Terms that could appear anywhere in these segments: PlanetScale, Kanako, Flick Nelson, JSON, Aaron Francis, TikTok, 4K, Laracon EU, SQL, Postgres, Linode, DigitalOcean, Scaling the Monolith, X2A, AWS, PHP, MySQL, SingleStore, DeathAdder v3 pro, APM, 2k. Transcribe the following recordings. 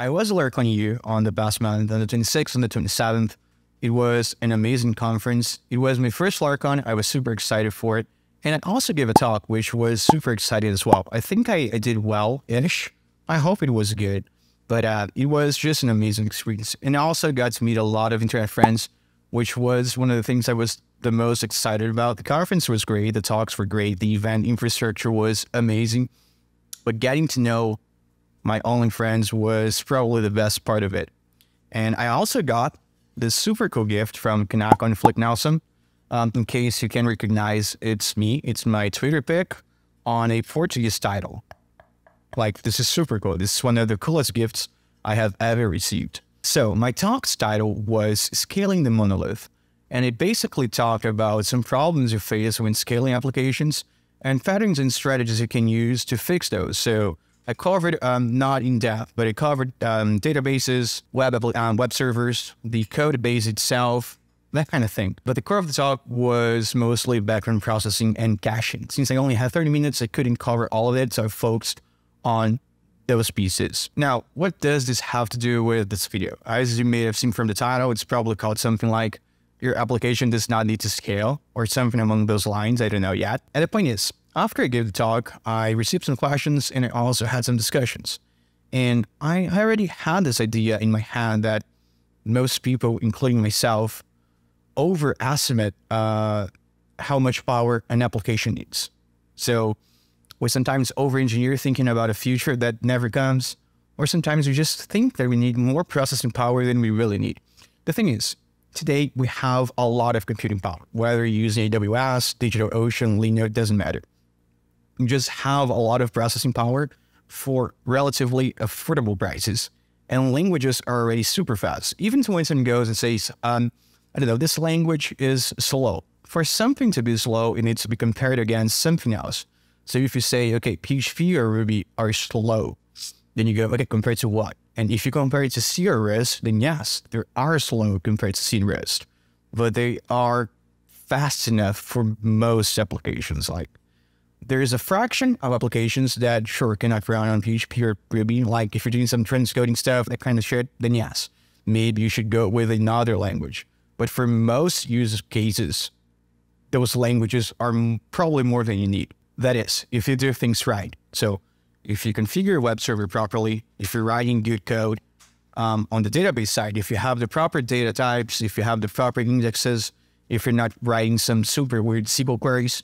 I was at Laracon EU on the Bassman, on the 26th and the 27th. It was an amazing conference. It was my first Laracon. I was super excited for it. And I also gave a talk, which was super exciting as well. I think I did well-ish. I hope it was good. But it was just an amazing experience. And I also got to meet a lot of internet friends, which was one of the things I was the most excited about. The conference was great. The talks were great. The event infrastructure was amazing. But getting to know my online friends was probably the best part of it. And I also got this super cool gift from Kanako and Flick Nelson. In case you can recognize, it's me. It's my Twitter pic on a Portuguese title. Like, this is super cool. This is one of the coolest gifts I have ever received. So my talk's title was Scaling the Monolith. And it basically talked about some problems you face when scaling applications and patterns and strategies you can use to fix those. So I covered, not in depth, but I covered databases, web servers, the code base itself, that kind of thing. But the core of the talk was mostly background processing and caching. Since I only had 30 minutes, I couldn't cover all of it, so I focused on those pieces. Now, what does this have to do with this video? As you may have seen from the title, it's probably called something like your application does not need to scale or something along those lines. I don't know yet. And the point is, after I gave the talk, I received some questions and I also had some discussions. And I already had this idea in my head that most people, including myself, overestimate how much power an application needs. So we sometimes over-engineer thinking about a future that never comes, or sometimes we just think that we need more processing power than we really need. The thing is, today we have a lot of computing power. Whether you're using AWS, DigitalOcean, Linode, doesn't matter. You just have a lot of processing power for relatively affordable prices, and languages are already super fast. Even when someone goes and says, I don't know, this language is slow. For something to be slow, it needs to be compared against something else. So if you say, okay, PHP or Ruby are slow, then you go, okay, compared to what? And if you compare it to C or Rust, then yes, they are slow compared to C and Rust, but they are fast enough for most applications. Like, there is a fraction of applications that sure cannot run on PHP or Ruby. Like, if you're doing some transcoding stuff, that kind of shit, then yes, maybe you should go with another language. But for most use cases, those languages are probably more than you need. That is, if you do things right. So if you configure a web server properly, if you're writing good code on the database side, if you have the proper data types, if you have the proper indexes, if you're not writing some super weird SQL queries,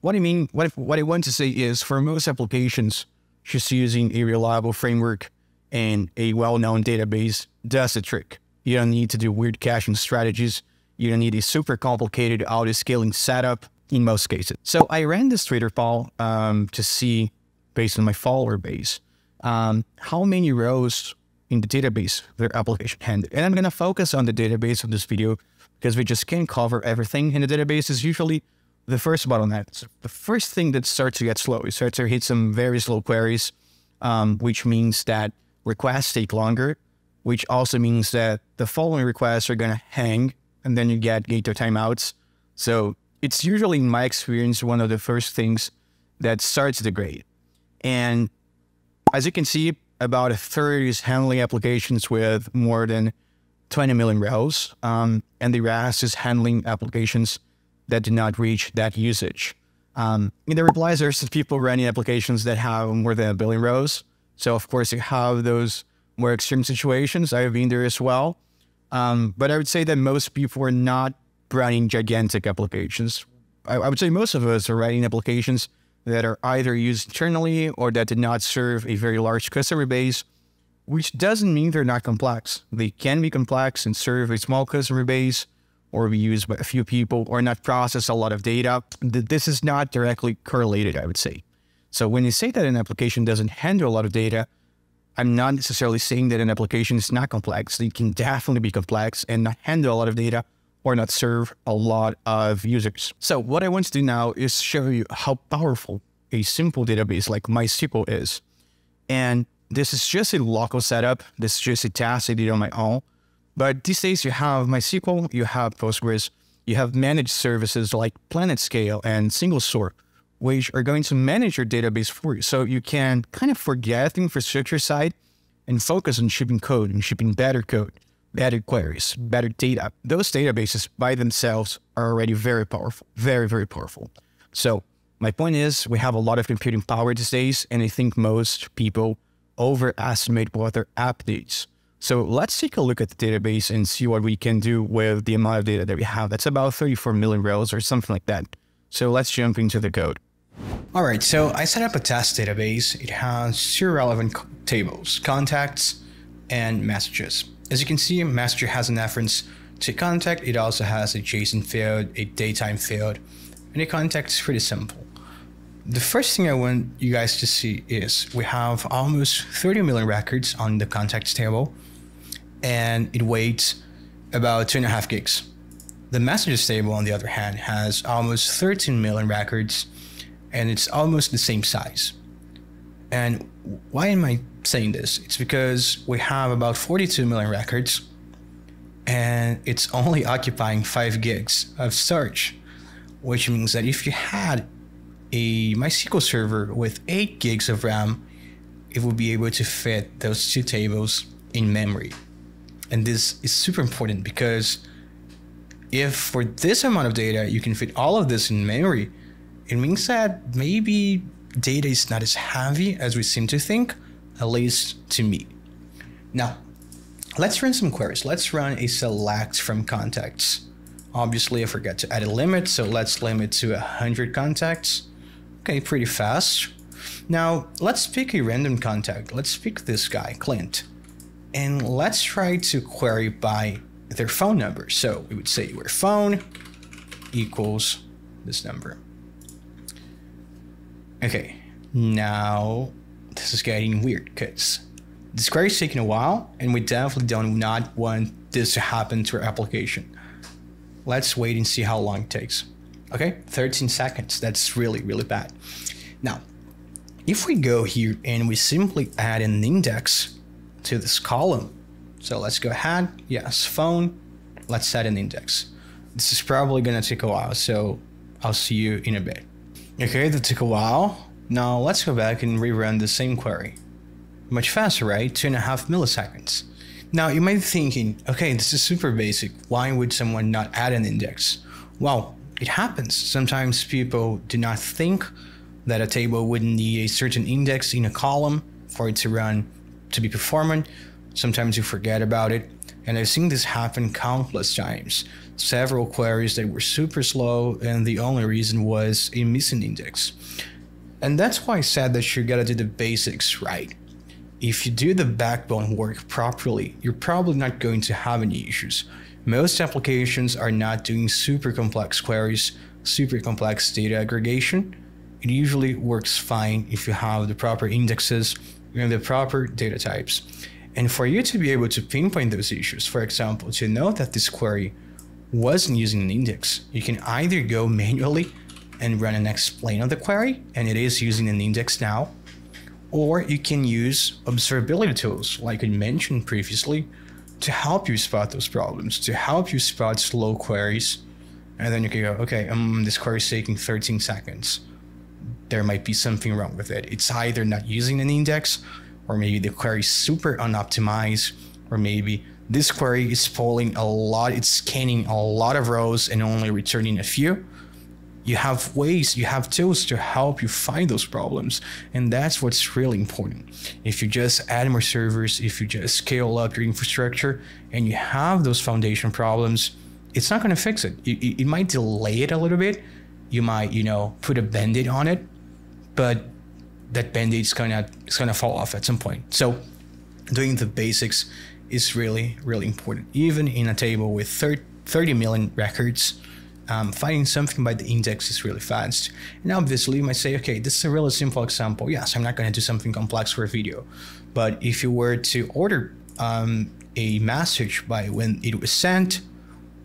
what I want to say is, for most applications, just using a reliable framework and a well-known database does the trick. You don't need to do weird caching strategies. You don't need a super complicated auto-scaling setup in most cases. So I ran this Twitter poll to see, based on my follower base, how many rows in the database their application handled. And I'm going to focus on the database of this video because we just can't cover everything. And the database is usually the first bottleneck. So the first thing that starts to get slow. It starts to hit some very slow queries, which means that requests take longer, which also means that the following requests are going to hang, and then you get gator timeouts. So it's usually, in my experience, one of the first things that starts to degrade. And as you can see, about a third is handling applications with more than 20 million rows, and the rest is handling applications that do not reach that usage. In the replies, there's some people running applications that have more than 1 billion rows. So, of course, you have those more extreme situations. I've been there as well. But I would say that most people are not running gigantic applications. I would say most of us are writing applications that are either used internally or that did not serve a very large customer base, which doesn't mean they're not complex. They can be complex and serve a small customer base, or be used by a few people, or not process a lot of data. This is not directly correlated, I would say. So when you say that an application doesn't handle a lot of data, I'm not necessarily saying that an application is not complex. It can definitely be complex and not handle a lot of data or not serve a lot of users. So what I want to do now is show you how powerful a simple database like MySQL is. And this is just a local setup. This is just a task I did on my own. But these days you have MySQL, you have Postgres, you have managed services like PlanetScale and SingleStore, which are going to manage your database for you. So you can kind of forget the infrastructure side and focus on shipping code and shipping better code, better queries, better data. Those databases by themselves are already very powerful, very, very powerful. So my point is we have a lot of computing power these days, and I think most people overestimate what their app needs. So let's take a look at the database and see what we can do with the amount of data that we have. That's about 34 million rows or something like that. So let's jump into the code. All right, so I set up a test database. It has two relevant tables, contacts and messages. As you can see, messenger has an reference to contact. It also has a JSON field, a datetime field, and a contact is pretty simple. The first thing I want you guys to see is we have almost 30 million records on the contacts table, and it weighs about 2.5 gigs. The messages table, on the other hand, has almost 13 million records, and it's almost the same size. And why am I saying this? It's because we have about 42 million records, and it's only occupying 5 gigs of storage, which means that if you had a MySQL server with 8 gigs of RAM, it would be able to fit those two tables in memory. And this is super important because if for this amount of data, you can fit all of this in memory, it means that maybe data is not as heavy as we seem to think, at least to me. Now, let's run some queries. Let's run a select from contacts. Obviously, I forgot to add a limit, so let's limit to 100 contacts. Okay, pretty fast. Now, let's pick a random contact. Let's pick this guy, Clint, and let's try to query by their phone number. So we would say your phone equals this number. Okay, now this is getting weird because this query is taking a while and we definitely do not want this to happen to our application. Let's wait and see how long it takes. Okay, 13 seconds. That's really, really bad. Now, if we go here and we simply add an index to this column, so let's go ahead, yes, phone, let's add an index. This is probably gonna take a while, so I'll see you in a bit. Okay, that took a while. Now let's go back and rerun the same query. Much faster, right? 2.5 milliseconds. Now you might be thinking, okay, this is super basic. Why would someone not add an index? Well, it happens. Sometimes people do not think that a table would need a certain index in a column for it to run, to be performant. Sometimes you forget about it. And I've seen this happen countless times. Several queries that were super slow, and the only reason was a missing index. And that's why I said that you gotta do the basics right. If you do the backbone work properly, you're probably not going to have any issues. Most applications are not doing super complex queries, super complex data aggregation. It usually works fine if you have the proper indexes and the proper data types. And for you to be able to pinpoint those issues, for example, to know that this query wasn't using an index, you can either go manually and run an explain on the query, and it is using an index now, or you can use observability tools, like I mentioned previously, to help you spot those problems, to help you spot slow queries. And then you can go, okay, this query is taking 13 seconds. There might be something wrong with it. It's either not using an index, or maybe the query is super unoptimized, or maybe this query is polling a lot, it's scanning a lot of rows and only returning a few. You have ways, you have tools to help you find those problems. And that's what's really important. If you just add more servers, if you just scale up your infrastructure and you have those foundation problems, it's not gonna fix it. It might delay it a little bit. You might, you know, put a Band-Aid on it, but that Band-Aid is gonna fall off at some point. So doing the basics is really, really important. Even in a table with 30 million records, finding something by the index is really fast. And obviously you might say, okay, this is a really simple example. Yes, I'm not gonna do something complex for a video. But if you were to order a message by when it was sent,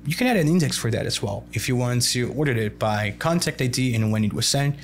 you can add an index for that as well. If you want to order it by contact ID and when it was sent,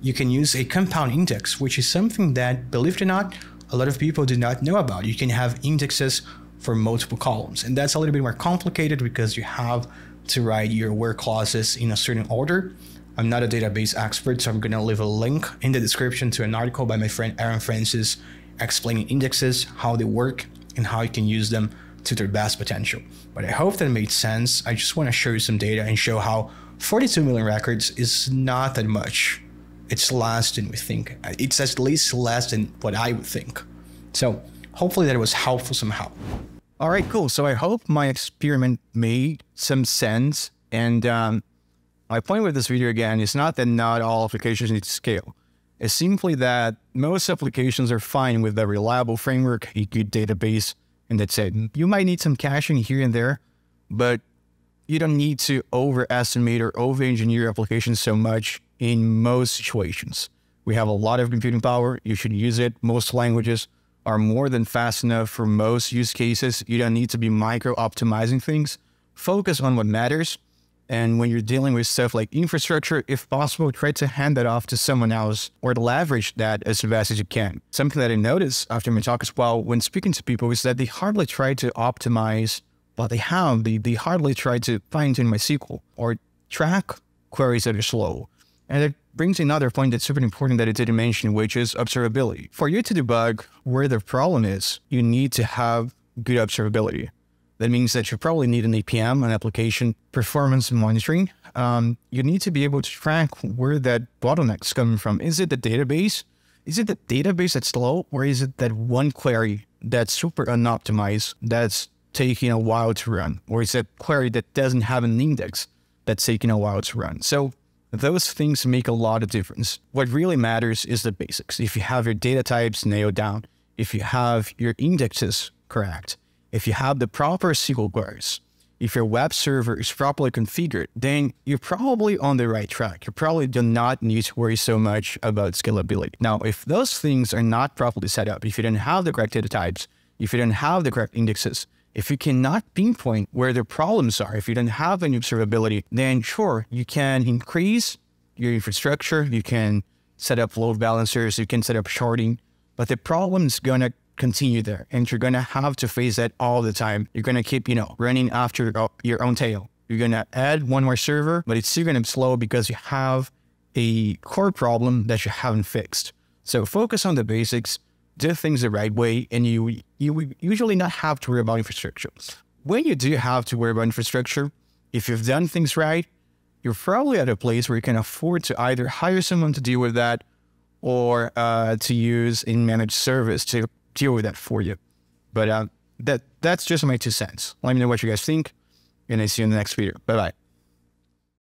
you can use a compound index, which is something that, believe it or not, a lot of people do not know about. You can have indexes for multiple columns. And that's a little bit more complicated because you have to write your where clauses in a certain order. I'm not a database expert, so I'm gonna leave a link in the description to an article by my friend Aaron Francis explaining indexes, how they work, and how you can use them to their best potential. But I hope that made sense. I just want to show you some data and show how 42 million records is not that much. It's less than we think. It's at least less than what I would think. So hopefully that was helpful somehow. All right, cool. So I hope my experiment made some sense. And my point with this video, again, is not that not all applications need to scale. It's simply that most applications are fine with a reliable framework, a good database, and that's it. You might need some caching here and there, but you don't need to overestimate or over-engineer applications so much in most situations. We have a lot of computing power. You should use it. Most languages are more than fast enough for most use cases. You don't need to be micro-optimizing things. Focus on what matters. And when you're dealing with stuff like infrastructure, if possible, try to hand that off to someone else or leverage that as fast as you can. Something that I noticed after my talk as well when speaking to people is that they hardly try to optimize what they have. They hardly try to fine-tune MySQL or track queries that are slow. And it brings another point that's super important that I didn't mention, which is observability. For you to debug where the problem is, you need to have good observability. That means that you probably need an APM, an application performance monitoring. You need to be able to track where that bottleneck's coming from. Is it the database? Is it the database that's slow? Or is it that one query that's super unoptimized, that's taking a while to run? Or is it a query that doesn't have an index that's taking a while to run? So those things make a lot of difference. What really matters is the basics. If you have your data types nailed down, if you have your indexes correct, if you have the proper SQL queries, if your web server is properly configured, then you're probably on the right track. You probably do not need to worry so much about scalability. Now, if those things are not properly set up, if you don't have the correct data types, if you don't have the correct indexes, if you cannot pinpoint where the problems are, if you don't have any observability, then sure, you can increase your infrastructure, you can set up load balancers, you can set up sharding, but the problem's gonna continue there. And you're going to have to face that all the time. You're going to keep, running after your own tail. You're going to add one more server, but it's still going to be slow because you have a core problem that you haven't fixed. So focus on the basics, do things the right way, and you will usually not have to worry about infrastructure. When you do have to worry about infrastructure, if you've done things right, you're probably at a place where you can afford to either hire someone to deal with that or to use a managed service to deal with that for you. But that's just my 2 cents. Let me know what you guys think, and I see you in the next video. Bye-bye.